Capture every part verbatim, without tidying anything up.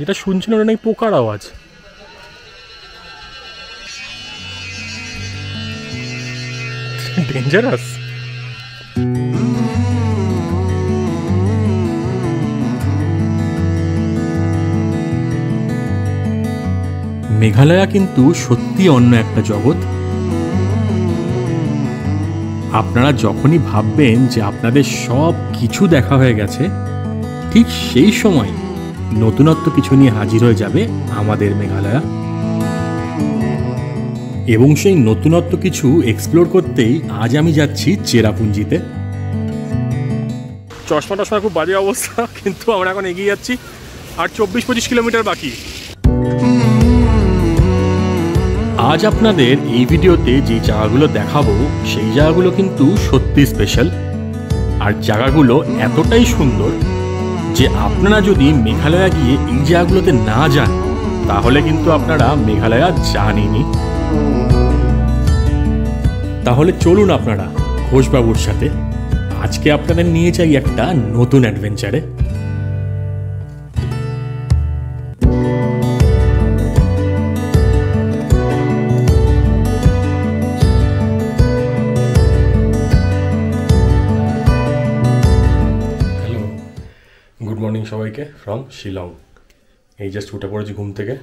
যেটা শুনছেন ওটা নাকি পোকার আওয়াজ। ডেঞ্জারাস। মেঘালয়া কিন্তু সত্যি অন্য একটা জগৎ। আপনারা যখনই ভাববেন যে আপনাদের সব কিছু দেখা হয়ে গেছে, ঠিক সেই সময় নতুনত্ব কিছু নিয়ে হাজির হয়ে যাবে আমাদের মেঘালয়া। এবং সেই নতুনত্ব কিছু এক্সপ্লোর করতেই আজ আমি যাচ্ছি চেরাপুঞ্জিতে। চশমা টশমা খুব বাজে অবস্থা, কিন্তু আমরা এখন এগিয়ে যাচ্ছি। আর চব্বিশ পঁচিশ কিলোমিটার বাকি। আজ আপনাদের এই ভিডিওতে যে জায়গাগুলো দেখাবো সেই জায়গাগুলো কিন্তু সত্যি স্পেশাল। আর জায়গাগুলো এতটাই সুন্দর যে আপনারা যদি মেঘালয়া গিয়ে এই জায়গাগুলোতে না যান তাহলে কিন্তু আপনারা মেঘালয়া জানেনই। তাহলে চলুন আপনারা ঘোষবাবুর সাথে আজকে আপনাদের নিয়ে যাই একটা নতুন অ্যাডভেঞ্চারে। সবাইকে ফ্রম শিলং। এই জাস্ট উঠে পড়েছি ঘুম থেকে,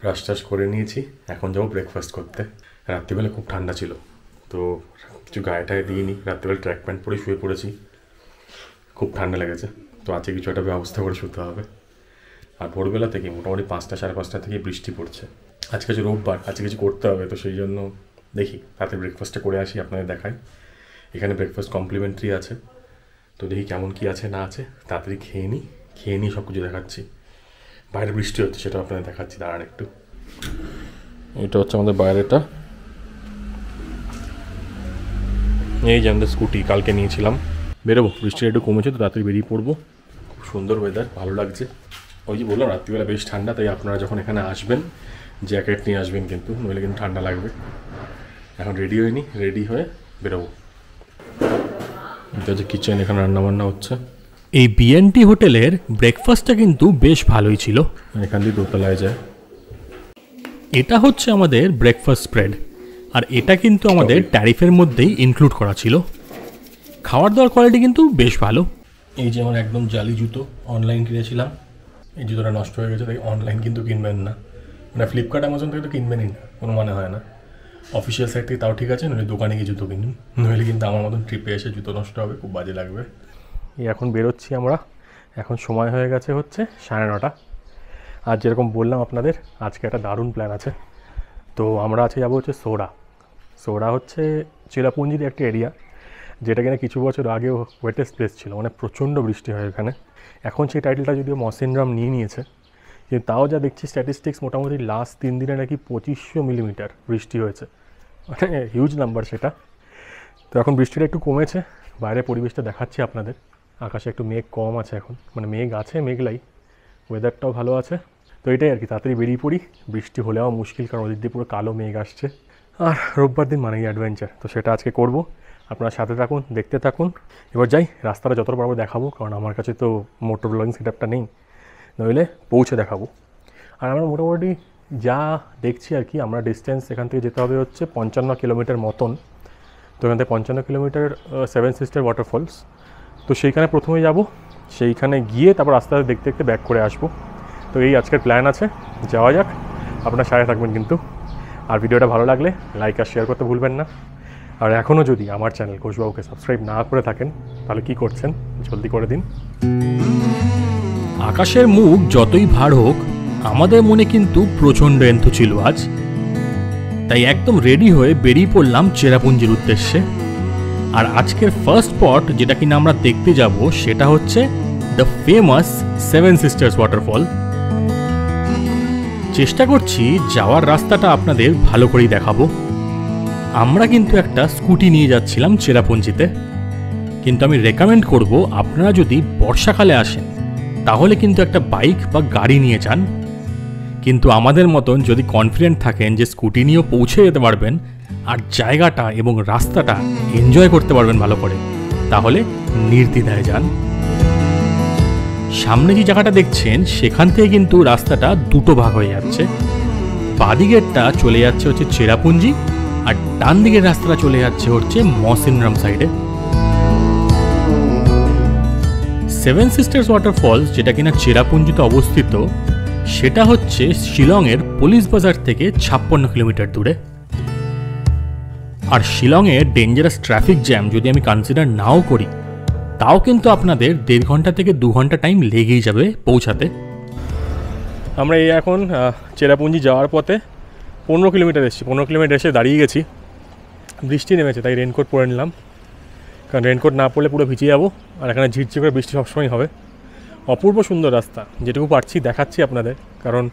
ব্রাশ টাশ করে নিয়েছি, এখন যাবো ব্রেকফাস্ট করতে। রাত্রিবেলা খুব ঠান্ডা ছিল তো কিছু গায়ে টায়ে দিইনি, রাত্রিবেলা ট্র্যাক প্যান্ট পরে শুয়ে পড়েছি। খুব ঠান্ডা লেগেছে তো আজকে কিছু একটা ব্যবস্থা করে শুতে হবে। আর ভোরবেলা থেকে মোটামুটি পাঁচটা সাড়ে পাঁচটা থেকে বৃষ্টি পড়ছে। আজকে কিছু রোববার, আজকে কিছু করতে হবে, তো সেই জন্য দেখি রাতে ব্রেকফাস্টটা করে আসি, আপনাদের দেখাই। এখানে ব্রেকফাস্ট কমপ্লিমেন্টারি আছে, তো দেখি কেমন কী আছে না আছে, তাড়াতাড়ি খেয়ে নিই। খেয়ে নিয়ে সব কিছু দেখাচ্ছি। বাইরে বৃষ্টি হচ্ছে, সেটা আপনাদের দেখাচ্ছি, দাঁড়ান একটু। এটা হচ্ছে আমাদের বাইরেটা, এই যে আমাদের স্কুটি কালকে নিয়েছিলাম। বেরোবো, বৃষ্টিটা একটু কমেছে তো রাত্রি বেরিয়ে পড়বো। খুব সুন্দর ওয়েদার, ভালো লাগছে। ওই যে বললাম রাত্রিবেলা বেশ ঠান্ডা, তাই আপনারা যখন এখানে আসবেন জ্যাকেট নিয়ে আসবেন, কিন্তু নইলে কিন্তু ঠান্ডা লাগবে। এখন রেডি হয়নি, রেডি হয়ে বেরোবো। এটা হচ্ছে কিচেন, এখানে রান্নাবান্না হচ্ছে। এই বিএনটি হোটেলের ব্রেকফাস্টটা কিন্তু বেশ ভালোই ছিল, এখান দিয়ে দোতলায় যায়। এটা হচ্ছে আমাদের ব্রেকফাস্ট স্প্রেড, আর এটা কিন্তু আমাদের ট্যারিফের মধ্যেই ইনক্লুড করা ছিল। খাওয়ার দাওয়ার কোয়ালিটি কিন্তু বেশ ভালো। এই যে আমার একদম জালি জুতো অনলাইন কিনেছিলাম, এই জুতোটা নষ্ট হয়ে গেছে, তাই অনলাইন কিন্তু কিনবেন না, মানে ফ্লিপকার্ট অ্যামাজন থেকে তো কিনবেনই না, কোনো মানে হয় না। অফিসিয়াল সাইট থেকে তাও ঠিক আছে, নইলে দোকানে গিয়ে জুতো কিনুন, নইলে কিন্তু আমার মতন ট্রিপে এসে জুতো নষ্ট হবে, খুব বাজে লাগবে। এখন বেরোচ্ছি আমরা, এখন সময় হয়ে গেছে হচ্ছে সাড়ে নটা। আর যেরকম বললাম আপনাদের আজকে একটা দারুণ প্ল্যান আছে। তো আমরা আজকে যাবো হচ্ছে সোরা। সোরা হচ্ছে চেরাপুঞ্জির একটা এরিয়া যেটা কিনা কিছু বছর আগেও ওয়েটেস্ট প্লেস ছিল, মানে প্রচণ্ড বৃষ্টি হয় এখানে। এখন সেই টাইটেলটা যদিও মসেনরাম নিয়ে নিয়েছে, কিন্তু তাও যা দেখছি স্ট্যাটিস্টিক্স মোটামুটি লাস্ট তিন দিনে নাকি পঁচিশশো মিলিমিটার বৃষ্টি হয়েছে, মানে হিউজ নাম্বার সেটা। তো এখন বৃষ্টিটা একটু কমেছে, বাইরে পরিবেশটা দেখাচ্ছি আপনাদের। আকাশে একটু মেঘ কম আছে এখন, মানে মেঘ আছে, মেঘলাই, ওয়েদারটাও ভালো আছে। তো এটাই আর কি, তাড়াতাড়ি বেরিয়ে পড়ি। বৃষ্টি হলেও মুশকিল, কারণ ওদের দিয়ে পুরো কালো মেঘ আসছে। আর রোববার দিন মানে অ্যাডভেঞ্চার, তো সেটা আজকে করব। আপনারা সাথে থাকুন, দেখতে থাকুন। এবার যাই, রাস্তাটা যতটা পারবো দেখাবো, কারণ আমার কাছে তো মোটর ব্লগিং সেটআপটা নেই, নইলে পৌঁছে দেখাবো। আর আমরা মোটামুটি যা দেখছি আর কি, আমরা ডিস্টেন্স এখান থেকে যেতে হবে হচ্ছে পঞ্চান্ন কিলোমিটার মতন। তো এখান থেকে পঞ্চান্ন কিলোমিটার সেভেন সিস্টার ওয়াটারফলস, তো সেইখানে প্রথমে যাব, সেইখানে গিয়ে তারপর আস্তে আস্তে দেখতে দেখতে ব্যাক করে আসব। তো এই আজকের প্ল্যান আছে, যাওয়া যাক। আপনারা সাথে থাকবেন কিন্তু। আর ভিডিওটা ভালো লাগলে লাইক আর শেয়ার করতে ভুলবেন না। আর এখনও যদি আমার চ্যানেল ঘোষবাবুকে সাবস্ক্রাইব না করে থাকেন তাহলে কি করছেন, জলদি করে দিন। আকাশের মুখ যতই ভার হোক, আমাদের মনে কিন্তু প্রচণ্ড এন্থু ছিল আজ, তাই একদম রেডি হয়ে বেরিয়ে পড়লাম চেরাপুঞ্জির উদ্দেশ্যে। আর আজকের ফার্স্ট স্পট যেটা কিনা আমরা দেখতে যাব সেটা হচ্ছে the famous seven sisters waterfall. চেষ্টা করছি যাওয়ার রাস্তাটা আপনাদের ভালো করেই দেখাবো। আমরা কিন্তু একটা স্কুটি নিয়ে যাচ্ছিলাম চেরাপুঞ্জিতে, কিন্তু আমি রেকমেন্ড করব আপনারা যদি বর্ষাকালে আসেন তাহলে কিন্তু একটা বাইক বা গাড়ি নিয়ে যান। কিন্তু আমাদের মতন যদি কনফিডেন্ট থাকেন যে স্কুটি নিয়েও পৌঁছে যেতে পারবেন আর জায়গাটা এবং রাস্তাটা এনজয় করতে পারবেন ভালো করে, তাহলে নির্দ্বিধায় যান। सामने जो जगह देखें सेखान थेके किन्तु रास्ता दुटो भाग हो जाच्छे। बादिकेरटा चले जाच्छे होच्छे चेरापुंजी और डान दिकेर रास्ता चले जाच्छे होच्छे मौसिनराम साइडे। सेवन सिस्टार्स वाटरफॉल्स जेटा किना चेरापुंजीते अवस्थित सेटा होच्छे शिलंगेर पुलिस बाजार थेके छप्पन्न किलोमीटर दूरे। और शिलंगे डेंजरस ट्रैफिक जैम जो हमें कन्सिडार नाओ करी ताओ किन्तु आपनादेर देड़ घंटा थेके दो घंटा टाइम लेगेई जाबे पौंछाते। आमरा एई एखन चेरापुंजी जाओयार पथे पंद्रह किलोमीटर एसेछि। पंद्रह किलोमीटर एसे दाड़िये गेछि। बृष्टि नेमेछे ताई रेनकोट परे निलाम, कारण रेनकोट ना पड़ले पुरो भिजे जाबो। और एखाने झिरझिर करे बृष्टि सब समय होबे। अपूर्व सुंदर रास्ता जेटुकु पारछि देखाच्छि आपनादेर, कारण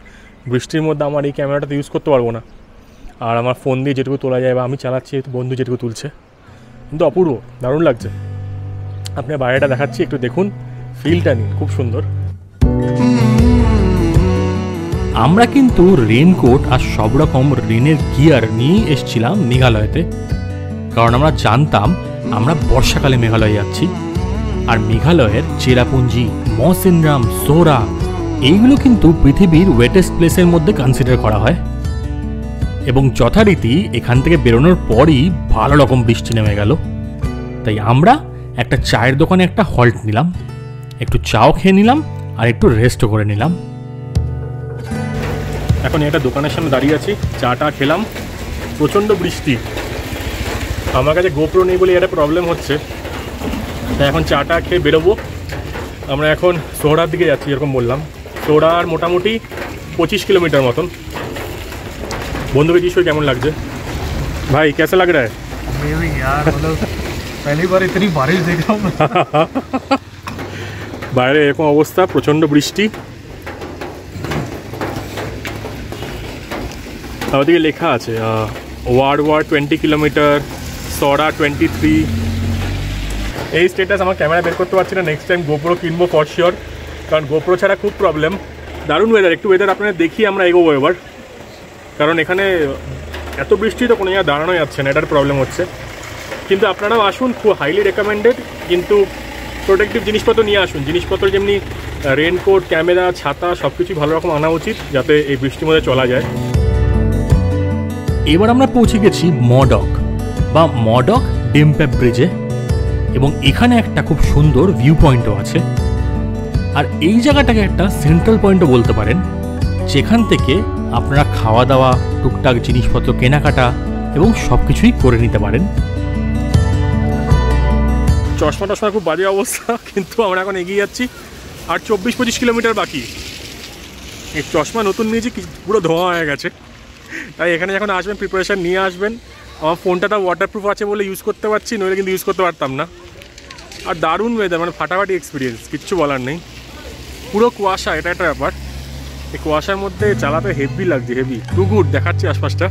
बृष्टिर मध्य आमार एई क्यामेराटा इउज करते पारबो ना। और आमार फोन दिये जेटुकु तोला जाय बा आमि चालाच्छि बंधु जेटुकु तुलछे, किन्तु अपूर्व दारुण लागछे। अपने बारेटा देखाच्छि एकटु देखुन, फिल्डटा निन खूब सुंदर। আমরা কিন্তু রেনকোট আর সব রকম রেনের গিয়ার নিয়ে এসেছিলাম মেঘালয়তে, কারণ আমরা জানতাম আমরা বর্ষাকালে মেঘালয় যাচ্ছি। আর মেঘালয়ের চেরাপুঞ্জি, মৌসিনরাম, সোরা এইগুলো কিন্তু পৃথিবীর ওয়েটেস্ট প্লেসের মধ্যে কনসিডার করা হয়। এবং যথারীতি এখান থেকে বেরোনোর পরই ভালো রকম বৃষ্টি নেমে গেল। তাই আমরা একটা চায়ের দোকানে একটা হল্ট নিলাম, একটু চাও খেয়ে নিলাম আর একটু রেস্টও করে নিলাম। এখন একটা দোকানের সামনে দাঁড়িয়ে আছি, চাটা খেলাম। প্রচণ্ড বৃষ্টি, আমার কাছে গোপ্রো নেই বলে একটা প্রবলেম হচ্ছে। তাই এখন চাটা খেয়ে বেরোবো। আমরা এখন সোহরার দিকে যাচ্ছি, এরকম বললাম। সোহরার মোটামুটি পঁচিশ কিলোমিটার মতন। বন্ধুকে জিজ্ঞেস কেমন লাগছে ভাই, কেসা লাগ রা হ্যাঁ? পহলি বার ইতনি বারিশ দেখলাম। বাইরে এরকম অবস্থা, প্রচণ্ড বৃষ্টি। ওদিকে লেখা আছে ওয়ার্ড ওয়ার twenty kilometer, Sohra twenty three. এই স্টেটাস আমার ক্যামেরা বের করতে পারছি না। নেক্সট টাইম গোপ্রো কিনবো ফর শিওর, কারণ গোপ্রো ছাড়া খুব প্রবলেম। দারুণ ওয়েদার, একটু ওয়েদার আপনারা দেখি আমরা এগোবো এবার, কারণ এখানে এত বৃষ্টি তো কোনো জায়গায় দাঁড়ানো যাচ্ছে না, এটার প্রবলেম হচ্ছে। কিন্তু আপনারাও আসুন, খুব হাইলি রেকমেন্ডেড। কিন্তু প্রোটেক্টিভ জিনিসপত্র নিয়ে আসুন, জিনিসপত্র যেমনি রেনকোট, ক্যামেরা, ছাতা সব কিছু ভালো রকম আনা উচিত, যাতে এই বৃষ্টির মধ্যে চলা যায়। এবার আমরা পৌঁছে গেছি মডক বা মডক ডেমপ্যাপ ব্রিজে, এবং এখানে একটা খুব সুন্দর ভিউ পয়েন্টও আছে। আর এই জায়গাটাকে একটা সেন্ট্রাল পয়েন্টও বলতে পারেন, যেখান থেকে আপনারা খাওয়া দাওয়া, টুকটাক জিনিসপত্র কেনাকাটা এবং সব কিছুই করে নিতে পারেন। চশমা টশমা খুব বাজে অবস্থা, কিন্তু আমরা এখন এগিয়ে যাচ্ছি। আর চব্বিশ পঁচিশ কিলোমিটার বাকি। এই চশমা নতুন নিয়েছি, পুরো ধোয়া হয়ে গেছে। তাই এখানে যখন আসবেন প্রিপারেশান নিয়ে আসবেন। আমার ফোনটা তো ওয়াটারপ্রুফ আছে বলে ইউজ করতে পারছি, নইলে কিন্তু ইউজ করতে পারতাম না। আর দারুণ ওয়েদার, মানে ফাটাফাটি এক্সপিরিয়েন্স, কিচ্ছু বলার নেই। পুরো কুয়াশা, এটা একটা ব্যাপার। এই কুয়াশার মধ্যে চালাতে হেভি লাগছে, হেভি টু গুড। দেখাচ্ছি আশপাশটা,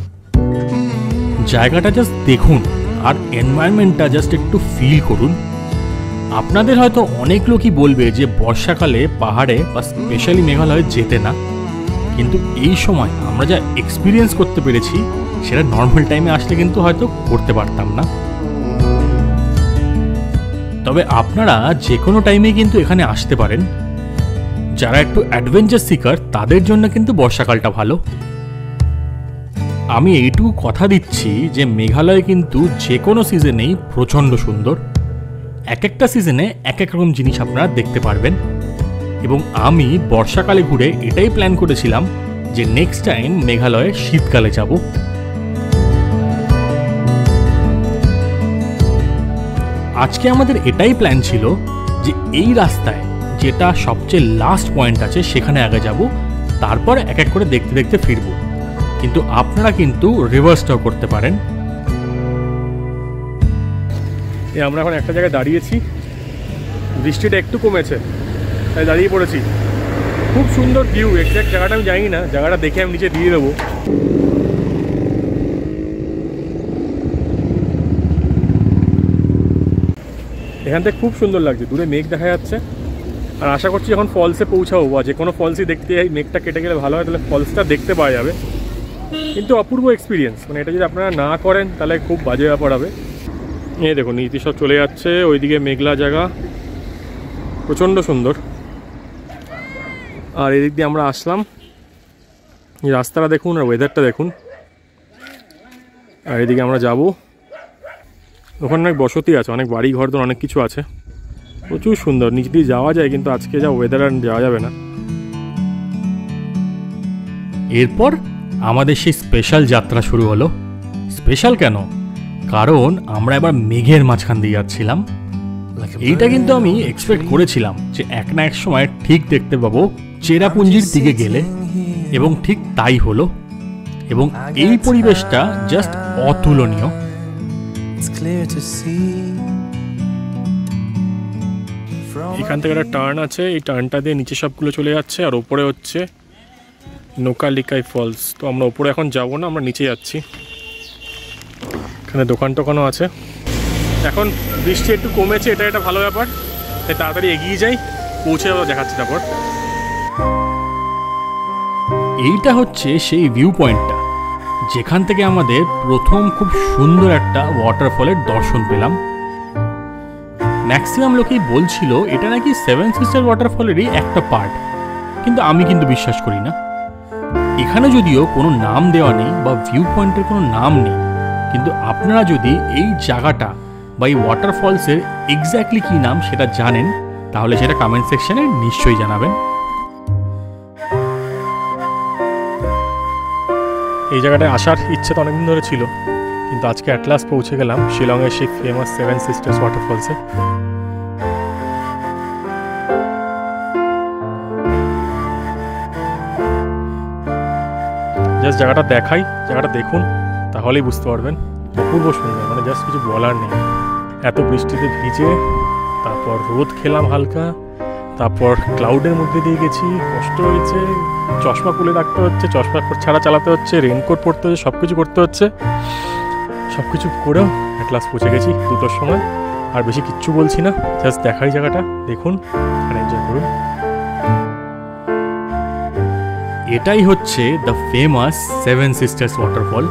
জায়গাটা জাস্ট দেখুন আর এনভায়রনমেন্টটা জাস্ট একটু ফিল করুন। আপনাদের হয়তো অনেক লোকই বলবে যে বর্ষাকালে পাহাড়ে বা স্পেশালি মেঘালয়ে যেতে না, কিন্তু এই সময় আমরা যা এক্সপিরিয়েন্স করতে পেরেছি সেটা নর্মাল টাইমে আসলে কিন্তু হয়তো করতে পারতাম না। তবে আপনারা যে কোনো টাইমে কিন্তু এখানে আসতে পারেন। যারা একটু অ্যাডভেঞ্চার সিকার তাদের জন্য কিন্তু বর্ষাকালটা ভালো। আমি এইটুকু কথা দিচ্ছি যে মেঘালয় কিন্তু যে কোনো সিজনেই প্রচণ্ড সুন্দর। এক একটা সিজনে এক এক রকম জিনিস আপনারা দেখতে পারবেন। এবং আমি বর্ষাকালে ঘুরে এটাই প্ল্যান করেছিলাম যে নেক্সট টাইম মেঘালয়ে শীতকালে যাব। আজকে আমাদের এটাই প্ল্যান ছিল যে এই রাস্তায় যেটা সবচেয়ে লাস্ট পয়েন্ট আছে সেখানে আগে যাব, তারপর এক এক করে দেখতে দেখতে ফিরব। কিন্তু আপনারা কিন্তু রিভার্সটাও করতে পারেন। আমরা এখন একটা জায়গায় দাঁড়িয়েছি, বৃষ্টিটা একটু কমেছে, দাঁড়িয়ে পড়েছি। খুব সুন্দর ভিউ, এক্সাক্ট জায়গাটা আমি জানি না, জায়গাটা দেখে আমি নিচে দিয়ে দেবো। এখান থেকে খুব সুন্দর লাগছে, দূরে মেঘ দেখা যাচ্ছে। আর আশা করছি যখন ফলসে পৌঁছাবো বা যে কোনো ফলসই দেখতে যাই, মেঘটা কেটে গেলে ভালো হয়, তাহলে ফলসটা দেখতে পাওয়া যাবে। কিন্তু অপূর্ব এক্সপিরিয়েন্স, মানে এটা যদি আপনারা না করেন তাহলে খুব বাজে ব্যাপার হবে। এই দেখুন নীতি সব চলে যাচ্ছে, ওইদিকে মেঘলা জায়গা, প্রচণ্ড সুন্দর। और एदिक दिए आमरा आसलाम रास्ताटा देखुन और वेदारटा देखुन और एदिके आमरा जाबो ओखाने अनेक बसति आछे अनेक बाड़ी घर दर अनेक किछु आछे प्रचुर सुंदर नीचे दिए जावा जाए किन्तु आजके जा वेदार आर जावा जाबे ना। एरपर आमादेर सेई स्पेशल यात्रा शुरू हलो। स्पेशल केन कारण आमरा एबार मेघेर माझखान दिए जाच्छिलाम। एटा किन्तु आमी एक्सपेक्ट करेछिलाम जे एक ना एक समय ठीक देखते पाबो चेरापुंजिर दिके गेले एबं ठीक ताई हलो एबं एई परिवेशटा जस्ट अतुलनीय। एखान थेके एक टार्न आछे एई टार्नटा दिये निचे सबगुलो चले जाच्छे आर ओपरे हच्छे NohKaLikai Falls। तो आमरा ओपरे एखन जाबो ना आमरा निचे जाচ্ছি। এখানে দোকান টোকানও আছে। এখন বৃষ্টি একটু কমেছে এটা একটা ভালো ব্যাপার। তাই তাড়াতাড়ি এগিয়ে যাই পৌঁছে যাব দেখাচ্ছি তারপর। এইটা হচ্ছে সেই ভিউ পয়েন্টটা যেখান থেকে আমাদের প্রথম খুব সুন্দর একটা ওয়াটারফলের দর্শন পেলাম। ম্যাক্সিমাম লোকেই বলছিল এটা নাকি সেভেন সিস্টার ওয়াটারফলেরই একটা পার্ট কিন্তু আমি কিন্তু বিশ্বাস করি না। এখানে যদিও কোনো নাম দেওয়া নেই বা ভিউ পয়েন্টের কোনো নাম নেই কিন্তু আপনারা যদি এই জায়গাটা বা এই ওয়াটারফলসের এক্স্যাক্টলি কি নাম সেটা জানেন তাহলে সেটা কমেন্ট সেকশনে নিশ্চয়ই জানাবেন। এই জায়গাটায় আসার ইচ্ছে তো অনেকদিন ধরে ছিল কিন্তু আজকে অ্যাট লাস্ট পৌঁছে গেলাম শিলংয়ের সেই ফেমাস সেভেন সিস্টার্স ওয়াটারফলসে। জাস্ট জায়গাটা দেখাই জায়গাটা দেখুন তাহলেই বুঝতে পারবেন অপূর্ব সুন্দর মানে জাস্ট কিছু বলার নেই। এত বৃষ্টিতে ভিজে তারপর রোদ খেলাম হালকা তারপর ক্লাউডের মধ্যে দিয়ে গেছি কষ্ট হয়েছে চশমা খুলে রাখতে হচ্ছে চশমা ছাড়া চালাতে হচ্ছে রেইনকোট পরতে হচ্ছে সব কিছু করতে হচ্ছে সব কিছু করেও অ্যাট লাস্ট পৌঁছে গেছি দুটোর সময়। আর বেশি কিচ্ছু বলছি না জাস্ট দেখাই জায়গাটা দেখুন আর এনজয় করুন। এটাই হচ্ছে the famous seven sisters waterfall.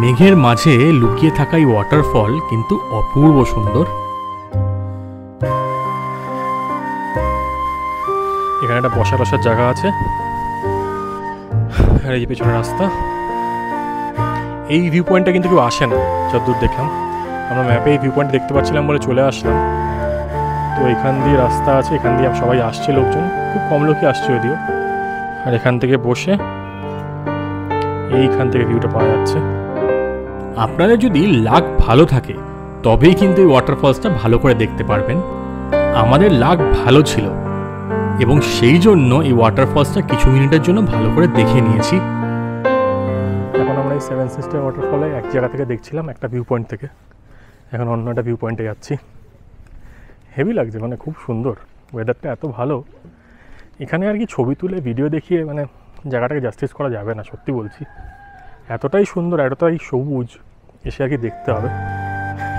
মেঘের মাঝে লুকিয়ে থাকা এই ওয়াটারফল কিন্তু অপূর্ব সুন্দর। এখানে একটা বসার বসার জায়গা আছে আর এই পেছনে রাস্তা। এই ভিউ পয়েন্টটা কিন্তু কেউ আসে না যতদূর দেখলাম আমরা ম্যাপে এই ভিউ পয়েন্ট দেখতে পাচ্ছিলাম বলে চলে আসলাম। তো এখান দিয়ে রাস্তা আছে এখান দিয়ে সবাই আসছে লোকজন খুব কম লোকই আসছে যদিও আর এখান থেকে বসে এইখান থেকে ভিউটা পাওয়া যাচ্ছে। আপনাদের যদি লাক ভালো থাকে তবেই কিন্তু এই ওয়াটারফলসটা ভালো করে দেখতে পারবেন। আমাদের লাক ভালো ছিল এবং সেই জন্য এই ওয়াটারফলসটা কিছু মিনিটের জন্য ভালো করে দেখে নিয়েছি। এখন আমরা এই সেভেন সিস্টার ওয়াটারফলে এক জায়গা থেকে দেখছিলাম একটা ভিউ পয়েন্ট থেকে এখন অন্য একটা ভিউ পয়েন্টে যাচ্ছি। হেভি লাগছে মানে খুব সুন্দর ওয়েদারটা এত ভালো এখানে আর কি ছবি তুলে ভিডিও দেখিয়ে মানে জায়গাটাকে জাস্টিস করা যাবে না সত্যি বলছি এতটাই সুন্দর এতটাই সবুজ এসে আর কি দেখতে হবে।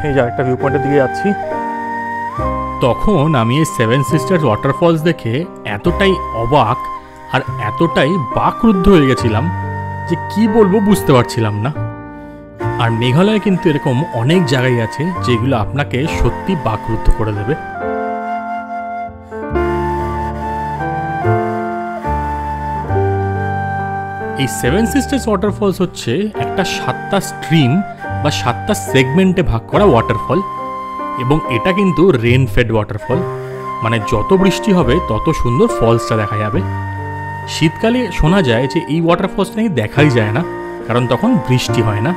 এই যে আরেকটা ভিউ পয়েন্টের দিকে যাচ্ছি। তখন আমি এই সেভেন সিস্টার্স ওয়াটারফলস দেখে এতটাই অবাক আর এতটাই বাকরুদ্ধ হয়ে গেছিলাম যে কি বলবো বুঝতে পারছিলাম না। আর মেঘালয়ে কিন্তু এরকম অনেক জায়গায় আছে যেগুলো আপনাকে সত্যি বাকরুদ্ধ করে দেবে। এই সেভেন সিস্টার্স ওয়াটারফলস হচ্ছে একটা সাতটা স্ট্রিম বা সাতটা সেগমেন্টে ভাগ করা ওয়াটারফল এবং এটা কিন্তু রেনফেড ওয়াটারফল মানে যত বৃষ্টি হবে তত সুন্দর ফলসটা দেখা যাবে। শীতকালে শোনা যায় যে এই ওয়াটারফলস নাকি দেখাই যায় না কারণ তখন বৃষ্টি হয় না।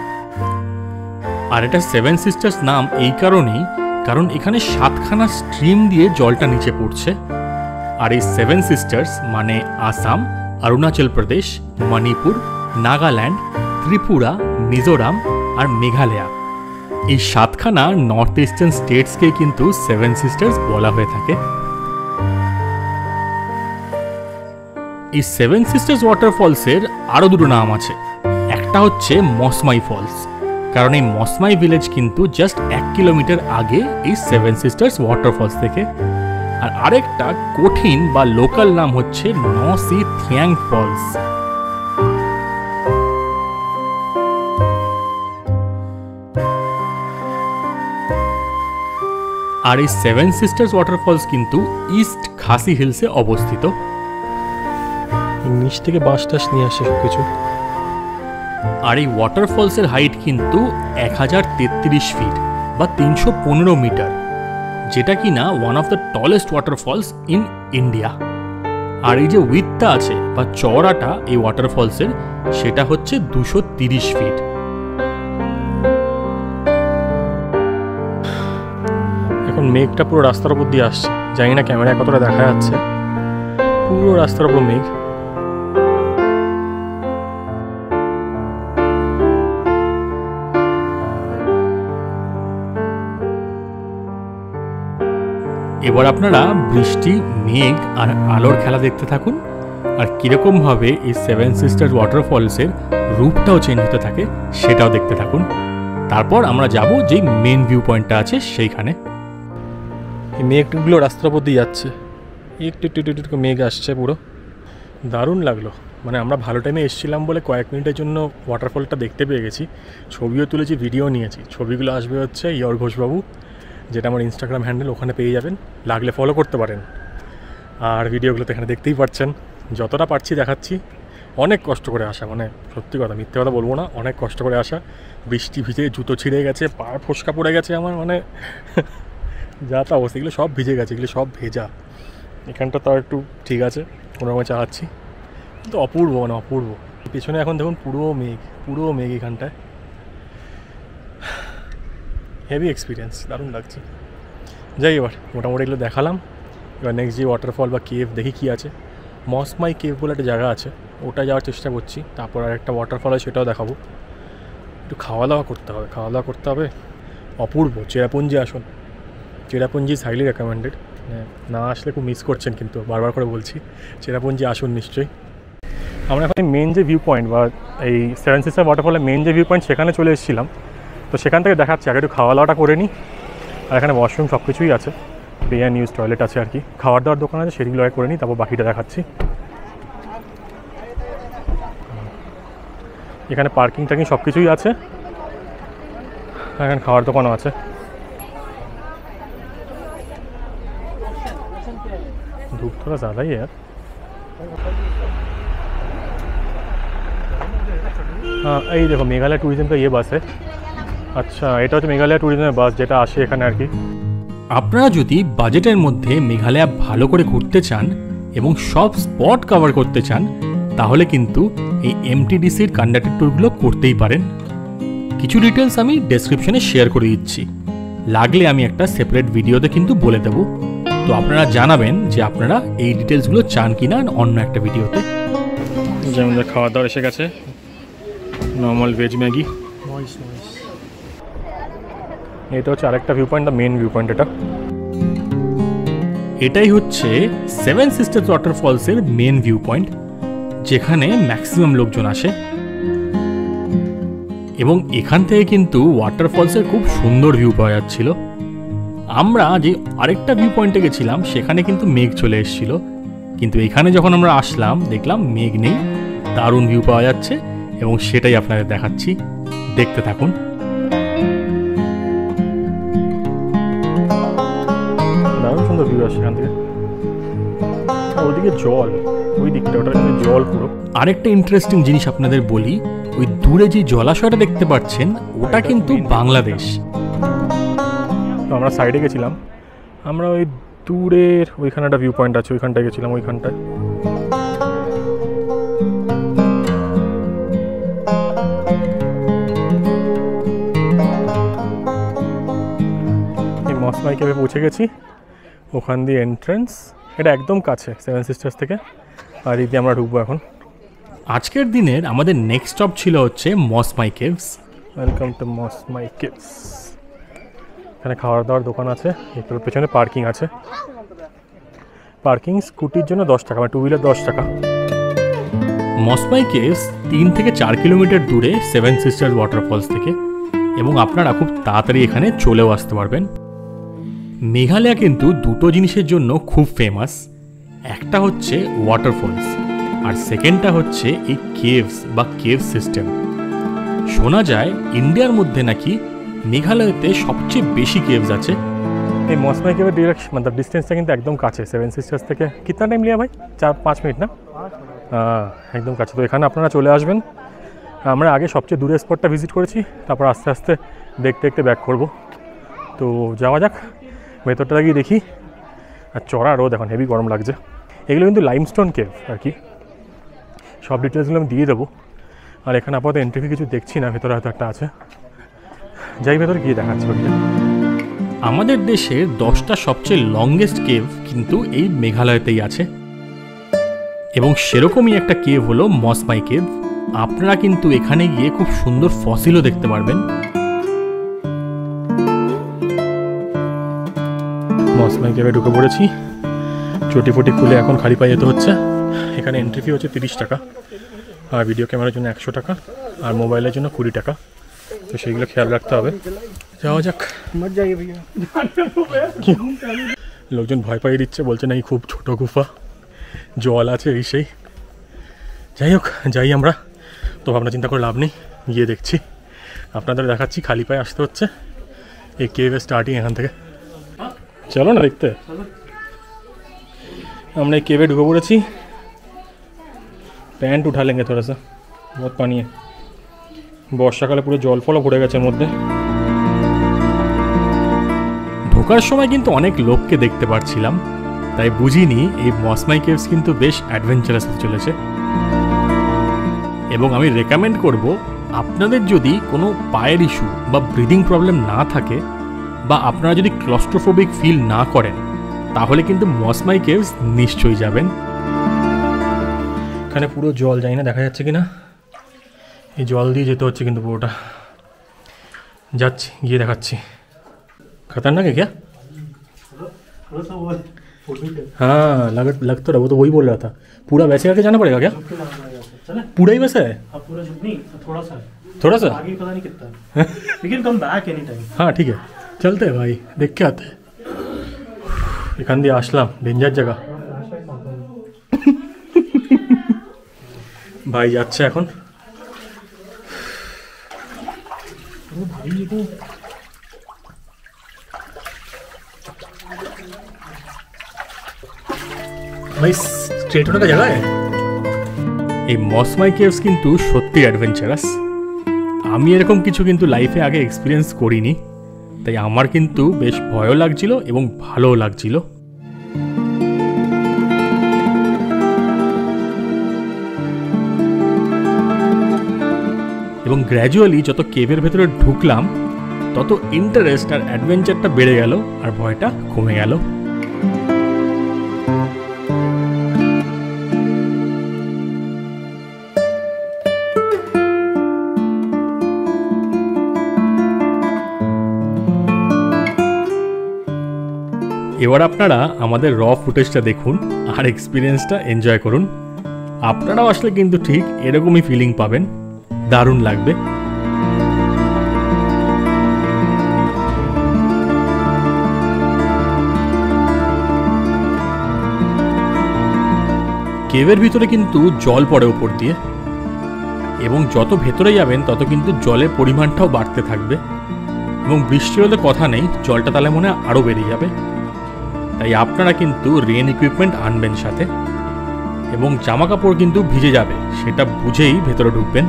আর এটা সেভেন সিস্টার্স নাম এই কারণেই কারণ এখানে সাতখানা স্ট্রিম দিয়ে জলটা নিচে পড়ছে। আর এই সেভেন সিস্টার্স মানে আসাম अरुणाचल प्रदेश मणिपुर नागालैंड त्रिपुरा मिजोराम और मेघालय ये सातखाना नॉर्थ ईस्टर्न स्टेट्स के किन्तु सेवन सिस्टर्स बोला हुए थाके। ये सेवन सिस्टर्स वाटरफॉल्सের আরো দুটো নাম আছে একটা হচ্ছে মসমাই ফলস কারণ এই মসমাই ভিলেজ কিন্তু জাস্ট এক কিলোমিটার আগে এই সেভেন সিস্টার্স ওয়াটারফলস থেকে। আর আরেকটা কঠিন বা লোকাল নাম হচ্ছে নহসংগিথিয়াং ফলস। আর এই সেভেন সিস্টার্স ওয়াটারফলস কিন্তু ইস্ট খাসি হিলসে অবস্থিত। नीच थेके बाँश टाश निये आसे किछु। और ये वाटरफॉल्सर हाइट किन्तु एक हज़ार तैंतीस फीट बा तीन सौ पंद्रह मीटर, जेटा कि ना one of the tallest waterfalls in India. और ये जो विड्थ आछे बा चौड़ाटा ये वाटरफॉल्सर सेटा होच्छे दो सौ तीस फीट। এখন মেঘটা পুরো রাস্তার উপর দিয়ে আসছে, জানি না ক্যামেরায় কতটা দেখা যাচ্ছে, পুরো রাস্তার উপর মেঘ। এবার আপনারা বৃষ্টি মেঘ আর আলোর খেলা দেখতে থাকুন আর কিরকম ভাবে এই সেভেন সিস্টার্স ওয়াটারফলসের রূপটাও চেঞ্জ হতে থাকে সেটাও দেখতে থাকুন। তারপর আমরা যাব যে মেন ভিউ পয়েন্টটা আছে সেইখানে। এই মেঘগুলো রাস্তার উপর দিয়ে যাচ্ছে, একটু একটু একটু মেঘ আসছে, পুরো দারুণ লাগলো। মানে আমরা ভালো টাইমে এসেছিলাম বলে কয়েক মিনিটের জন্য ওয়াটারফলটা দেখতে পেয়ে গেছি, ছবিও তুলেছি, ভিডিও নিয়েছি। ছবিগুলো আসবে হচ্ছে ইয়র ঘোষবাবু, যেটা আমার ইনস্টাগ্রাম হ্যান্ডেল, ওখানে পেয়ে যাবেন, লাগলে ফলো করতে পারেন। আর ভিডিওগুলো তো এখানে দেখতেই পাচ্ছেন, যতটা পারছি দেখাচ্ছি। অনেক কষ্ট করে আসা, মানে সত্যি কথা মিথ্যে কথা বলবো না, অনেক কষ্ট করে আসা। বৃষ্টি ভিজে জুতো ছিঁড়ে গেছে, পা ফোসকা পড়ে গেছে আমার, মানে যা তা অবস্থা। এগুলো সব ভিজে গেছে, এগুলো সব ভেজা। এখানটা তাও একটু ঠিক আছে, কোনোরকমে চালাচ্ছি, কিন্তু অপূর্ব, মানে অপূর্ব। পেছনে এখন দেখুন পুরো মেঘ, পুরো মেঘ এখানটায়। হেভি এক্সপিরিয়েন্স, দারুণ লাগছে। যাই এবার মোটামুটি এগুলো দেখালাম। এবার নেক্সট যে ওয়াটারফল বা কেভ দেখি কী আছে। মসমাই কেভ বলে একটা জায়গা আছে, ওটা যাওয়ার চেষ্টা করছি। তারপর আর একটা ওয়াটারফল আছে, সেটাও দেখাবো। একটু খাওয়া দাওয়া করতে হবে, খাওয়া দাওয়া করতে হবে। অপূর্ব চেরাপুঞ্জি আসুন, চেরাপুঞ্জি ইজ হাইলি রেকমেন্ডেড। না আসলে খুব মিস করছেন, কিন্তু বারবার করে বলছি চেরাপুঞ্জি আসুন নিশ্চয়ই। আমরা এখন মেন যে ভিউ পয়েন্ট বা এই সেভেন সিস্টার ওয়াটারফলের মেন যে ভিউ পয়েন্ট সেখানে চলে এসেছিলাম, তো সেখান থেকে দেখাচ্ছি। আগে একটু খাওয়া দাওয়াটা করে নিই। আর এখানে ওয়াশরুম সব কিছুই আছে, প্লেয়ার নিউজ টয়লেট আছে আর কি, খাওয়ার দাওয়ার দোকান আছে, সেগুলো করে নিই, তারপর বাকিটা দেখাচ্ছি। এখানে পার্কিং টার্কিং সব কিছুই আছে, এখানে খাওয়ার দোকানও আছে। ধূপ থোড়া জ্যাদাই আর হ্যাঁ। এই দেখো মেঘালয় ট্যুরিজম का ये बस है। আচ্ছা, এটা হচ্ছে মেঘালয় ট্যুরিজমের বাস যেটা আসে এখানে আর কি। আপনারা যদি বাজেটের মধ্যে মেঘালয় ভালো করে ঘুরতে চান এবং সব স্পট কভার করতে চান, তাহলে কিন্তু এই এমটিডিসির কন্ডাক্টেড ট্যুরগুলো করতেই পারেন। কিছু ডিটেলস আমি ডেসক্রিপশনে শেয়ার করে দিচ্ছি, লাগলে আমি একটা সেপারেট ভিডিওতে কিন্তু বলে দেব। তো আপনারা জানাবেন যে আপনারা এই ডিটেলসগুলো চান কি না অন্য একটা ভিডিওতে। যেমন খাওয়া দাওয়া এসে গেছে, নর্মাল ভেজ ম্যাগি। এটা হচ্ছে আরেকটা view point, the main view point. এটা এটাই হচ্ছে সেভেন সিস্টার্স ওয়াটারফলসের মেইন ভিউ পয়েন্ট, যেখানে ম্যাক্সিমাম লোকজন আসে। এবং এখান থেকে কিন্তু ওয়াটারফলসের খুব সুন্দর ভিউ পাওয়া যাচ্ছিল। আমরা যে আরেকটা ভিউ পয়েন্টে গেছিলাম সেখানে কিন্তু মেঘ চলে এসেছিল, কিন্তু এখানে যখন আমরা আসলাম দেখলাম মেঘ নেই, দারুণ ভিউ পাওয়া যাচ্ছে। এবং সেটাই আপনাদের দেখাচ্ছি, দেখতে থাকুন। ওদিকে জল, ওই দিকটা ওটার জন্য জল পুরো। আরেকটা ইন্টারেস্টিং জিনিস আপনাদের বলি, ওই দূরে যে জলাশয়টা দেখতে পাচ্ছেন ওটা কিন্তু বাংলাদেশ। তো আমরা সাইডে গেছিলাম, আমরা ওই দূরের ওইখানে একটা ভিউ পয়েন্ট আছে ওইখানটায় গেছিলাম, ওইখানটায়। এই মসমাই কেভে পৌঁছে গেছি, ওখান দিয়ে এন্ট্রেন্স, এটা একদম কাছে সেভেন সিস্টার্স থেকে। আর এই দিয়ে আমরা ঢুকবো এখন। আজকের দিনের আমাদের নেক্সট স্টপ ছিল হচ্ছে Mawsmai caves. Welcome to Mawsmai caves. এখানে খাওয়ার দাওয়ার দোকান আছে, এর পেছনে পার্কিং আছে। পার্কিং স্কুটির জন্য দশ টাকা, মানে টু হুইলার দশ টাকা। মসমাই কেভস তিন থেকে চার কিলোমিটার দূরে সেভেন সিস্টার্স ওয়াটারফলস থেকে, এবং আপনারা খুব তাড়াতাড়ি এখানে চলেও আসতে পারবেন। মেঘালয় কিন্তু দুটো জিনিসের জন্য খুব ফেমাস, একটা হচ্ছে ওয়াটারফলস আর সেকেন্ডটা হচ্ছে এই কেভস বা কেভ সিস্টেম। শোনা যায় ইন্ডিয়ার মধ্যে নাকি মেঘালয়তে সবচেয়ে বেশি কেভস আছে। এই মসমাই কেভের ডিরেক্ট মানে ডিস্টেন্সটা কিন্তু একদম কাছে সেভেন সিস্টার্স থেকে। কিতনা টাইম লিয়া ভাই? চার পাঁচ মিনিট না? एकदम काछे। तो एखाने आपनारा चले आसबेन। आमरा आगे सबचेये दूरेर स्पटटा भिजिट करेछि, तारपर आस्ते आस्ते देखते देखते बैक करब। तो जावा जाक, भेतरटा गिये देखी। और चड़ा रोद एखन हेवी गरम लागछे। एगुलो किन्तु लाइमस्टोन केव आर कि, सब डिटेल्सगुलो आमि दिये देबो। और एखाने आपातत एंट्री फी किछु देखछि ना, भेतरे हयतो एकटा आछे, जाई भेतरे गिये देखाच्छि ओटा। आमादेर देशेर दशटा सबचेये लंगेस्ट केव किन्तु एई मेघालयतेई आछे एबं सेरकमई एकटा केव हलो मौसमाई केव। आपनारा किन्तु एखाने गिये खूब सुंदर फसिलও देखते पारबेन। मौसमाई केवे ढुके पड़ेछि, चटिफटि खुले एखन खाली पाए যেতে হচ্ছে। এখানে এন্ট্রি ফি হচ্ছে তিরিশ টাকা, আর ভিডিও ক্যামেরার জন্য একশো টাকা, আর মোবাইলের জন্য কুড়ি টাকা। तो সেগুলো খেয়াল রাখতে হবে। যাওয়া যাক, मत जाइए भैया। লোকজন ভয় পাইয়ে দিচ্ছে, বলছে না এই খুব ছোট গুফা, জল আছে এই সেই। যাই হোক, যাই আমরা। তো ভাবনা চিন্তা করে লাভ নেই, গিয়ে দেখছি, আপনাদের দেখাচ্ছি। খালি পায়ে আসতে হচ্ছে। এই কেভ স্টার্টিং এখান থেকে। চলো না দেখতে। আমরা এই কেভে ঢুকে পড়েছি। প্যান্ট উঠা लेंगे थोड़ा सा, बहुत पानी है। বর্ষাকালে পুরো জল ফল ভরে গেছে মধ্যে। ঢোকার সময় কিন্তু অনেক লোককে দেখতে পাচ্ছিলাম, তাই বুঝিনি এই মসমাই কেভস কিন্তু বেশ অ্যাডভেঞ্চারাস হতে চলেছে। এবং আমি রেকমেন্ড করব, আপনাদের যদি কোনো পায়ের ইস্যু বা ব্রিদিং প্রবলেম না থাকে, বা আপনারা যদি ক্লস্ট্রোফোবিক ফিল না করেন, তাহলে কিন্তু মসমাই কেভস নিশ্চয়ই যাবেন। এখানে পুরো জল, জানি না দেখা যাচ্ছে কিনা, এই জল দিয়ে যেতে হচ্ছে কিন্তু পুরোটা। যাচ্ছি, গিয়ে দেখাচ্ছি। खतरनाक है क्या? थोड़ा सा वो हाँ लग लग तो रहा, वो तो वही बोल रहा था। पूरा वैसे करके जाना पड़ेगा क्या? चले पूरा ही वैसा है? हाँ पूरा नहीं, थोड़ा सा थोड़ा सा आगे पता नहीं कितना, लेकिन कम बैक एनी टाइम। हाँ ठीक है, चलते हैं भाई, देख के आते हैं। एखान दिए आसलम डेंजार जगह। भाई যাচ্ছে এখন। भाई स्ट्रेट होने का जगह है। ये मौसमाई केव्स किन्तु सत्यि एडवेंचरस। आमी एरकम किछु किन्तु लाइफे आगे एक्सपिरियेंस करिनी, ताई आमार किन्तु बेश भयও লাগছিল এবং ভালোও লাগছিল। এবং গ্র্যাজুয়ালি যত কেভের ভেতরে ঢুকলাম, তত ইন্টারেস্ট আর অ্যাডভেঞ্চারটা বেড়ে গেল, আর ভয়টা কমে গেল। এবার আপনারা আমাদের র ফুটেজটা দেখুন আর এক্সপিরিয়েন্সটা এনজয় করুন। আপনারাও আসলে কিন্তু ঠিক এরকমই ফিলিং পাবেন, দারুণ লাগবে। কেভের ভিতরে কিন্তু জল পড়ে উপর দিয়ে, এবং যত ভেতরে যাবেন তত কিন্তু জলের পরিমাণটাও বাড়তে থাকবে। এবং বৃষ্টি হলে কথা নেই, জলটা তাহলে মনে হয় আরও বেড়ে যাবে। তাই আপনারা কিন্তু রেন ইকুইপমেন্ট আনবেন সাথে, এবং জামা কাপড় কিন্তু ভিজে যাবে সেটা বুঝেই ভেতরে ঢুকবেন।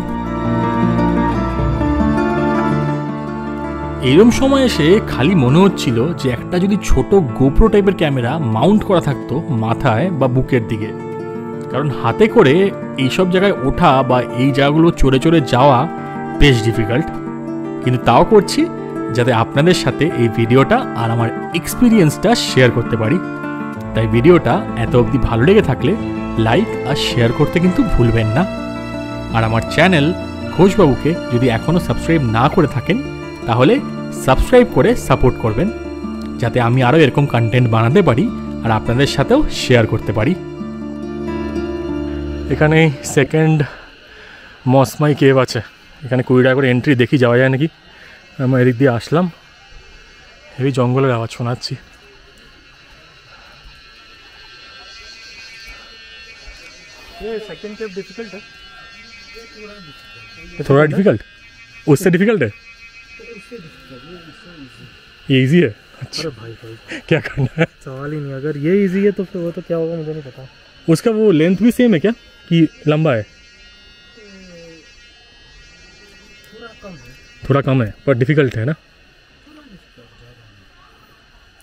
এরম সময় এসে খালি মনে হচ্ছিল যে একটা যদি ছোট গোপ্রো টাইপের ক্যামেরা মাউন্ট করা থাকতো মাথায় বা বুকের দিকে, কারণ হাতে করে এইসব জায়গায় ওঠা বা এই জায়গাগুলো চড়ে চড়ে যাওয়া বেশ ডিফিকাল্ট। কিন্তু তাও করছি, যাতে আপনাদের সাথে এই ভিডিওটা আর আমার এক্সপিরিয়েন্সটা শেয়ার করতে পারি। তাই ভিডিওটা এত অবধি ভালো লেগে থাকলে লাইক আর শেয়ার করতে কিন্তু ভুলবেন না। আর আমার চ্যানেল ঘোষবাবুকে যদি এখনও সাবস্ক্রাইব না করে থাকেন, তাহলে সাবস্ক্রাইব করে সাপোর্ট করবেন, যাতে আমি আরও এরকম কন্টেন্ট বানাতে পারি আর আপনাদের সাথেও শেয়ার করতে পারি। এখানে সেকেন্ড মসমাই কেভ আছে। এখানে কুড়ি টাকা করে এন্ট্রি, দেখি যাওয়া যায় নাকি। আমরা এদিক দিয়ে আসলাম, হেবি জঙ্গলের আওয়াজ শোনাচ্ছি। थोड़ा डिफिकल्ट, उससे डिफिकल्ट है, ये ईजी है। अच्छा भाई भाई क्या करना है, सवाल ही नहीं। अगर ये ईजी है तो फिर वो तो क्या होगा मुझे नहीं पता। उसका वो लेंथ भी सेम है क्या? कि लंबा है? थोड़ा कम है, थोड़ा कम है पर डिफ़िकल्ट है ना।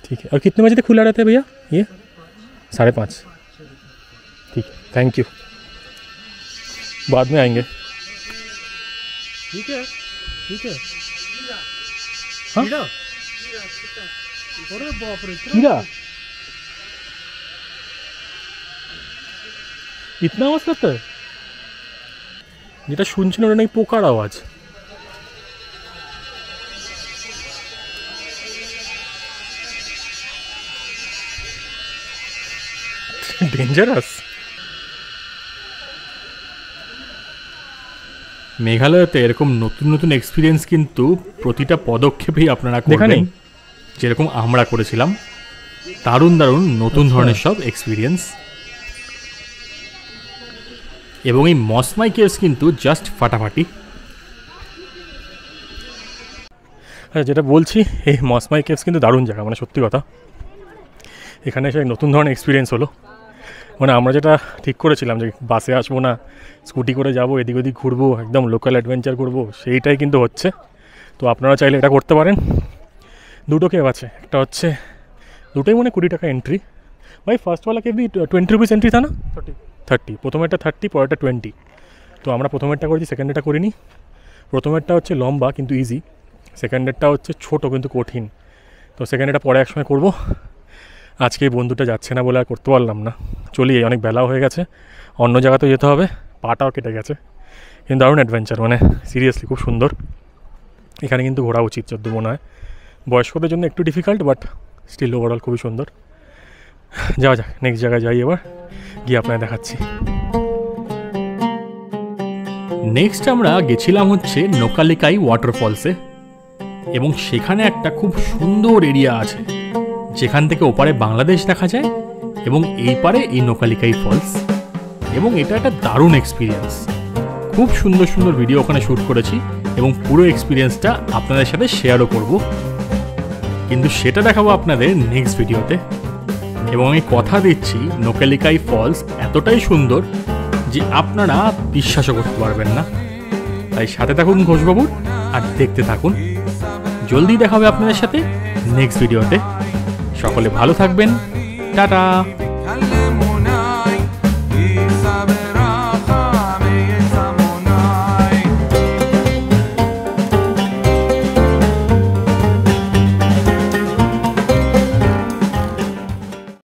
ठीक है, और कितने बजे तक खुला रहता है भैया ये? साढ़े पाँच। ठीक है, थैंक यू, बाद में आएंगे। ठीक है, ठीक है। हाँ? अरे बाप रे, कीड़ा इतना आवाज करता है? যেটা শুনছেন ওটা নাকি পোকার আওয়াজ। ডেঞ্জারাস। মেঘালয়তে এরকম নতুন নতুন এক্সপিরিয়েন্স কিন্তু প্রতিটা পদক্ষেপেই আপনারা করবেন, যেরকম আমরা করেছিলাম। দারুণ দারুণ নতুন ধরনের সব এক্সপিরিয়েন্স। এবং এই মসমাই কেভস কিন্তু জাস্ট ফাটাফাটি। আচ্ছা, যেটা বলছি এই মসমাই কেভস কিন্তু দারুণ জায়গা, মানে সত্যি কথা। এখানে এসে নতুন ধরনের এক্সপিরিয়েন্স হলো। মানে আমরা যেটা ঠিক করেছিলাম যে বাসে আসবো না, স্কুটি করে যাবো, এদিক ওদিক ঘুরবো, একদম লোকাল অ্যাডভেঞ্চার করবো, সেইটাই কিন্তু হচ্ছে। তো আপনারা চাইলে এটা করতে পারেন। দুটো কেভ আছে, একটা হচ্ছে দুটোই মানে কুড়ি টাকা এন্ট্রি। ভাই ফার্স্টওয়ালা কেভি টোয়েন্টি রুপিস এন্ট্রি থা না? থার্টি। থার্টি প্রথমেরটা থার্টি পরেরটা টোয়েন্টি। তো আমরা প্রথমেরটা করেছি, সেকেন্ডেরটা করিনি। প্রথমেরটা হচ্ছে লম্বা কিন্তু ইজি, সেকেন্ডেরটা হচ্ছে ছোটো কিন্তু কঠিন। তো সেকেন্ডেরটা পরে একসময় করবো। আজকে বন্ধুটা যাচ্ছে না বলে আর করতে পারলাম না, চলি, অনেক বেলাও হয়ে গেছে, অন্য জায়গাতেও যেতে হবে, পাটাও কেটে গেছে। কিন্তু দারুণ অ্যাডভেঞ্চার, মানে সিরিয়াসলি খুব সুন্দর। এখানে কিন্তু ঘোরা উচিত যদ্দূর মনে হয়। বয়স্কদের জন্য একটু ডিফিকাল্ট, বাট স্টিল ওভারঅল খুবই সুন্দর। যাওয়া যাক, নেক্সট জায়গায় যাই, এবার গিয়ে আপনাকে দেখাচ্ছি। নেক্সট আমরা গেছিলাম হচ্ছে নোকালিকাই ওয়াটারফলসে, এবং সেখানে একটা খুব সুন্দর এরিয়া আছে যেখান থেকে ওপারে বাংলাদেশ দেখা যায় এবং এই পারে এই নোকালিকাই ফলস। এবং এটা একটা দারুণ এক্সপিরিয়েন্স, খুব সুন্দর সুন্দর ভিডিও ওখানে শ্যুট করেছি এবং পুরো এক্সপিরিয়েন্সটা আপনাদের সাথে শেয়ারও করব, কিন্তু সেটা দেখাবো আপনাদের নেক্সট ভিডিওতে। এবং আমি কথা দিচ্ছি নোকালিকাই ফলস এতটাই সুন্দর যে আপনারা বিশ্বাসও করতে পারবেন না। তাই সাথে থাকুন ঘোষবাবুর আর দেখতে থাকুন। জলদি দেখা হবে আপনাদের সাথে নেক্সট ভিডিওতে। সকলে ভালো থাকবেন, টাটা।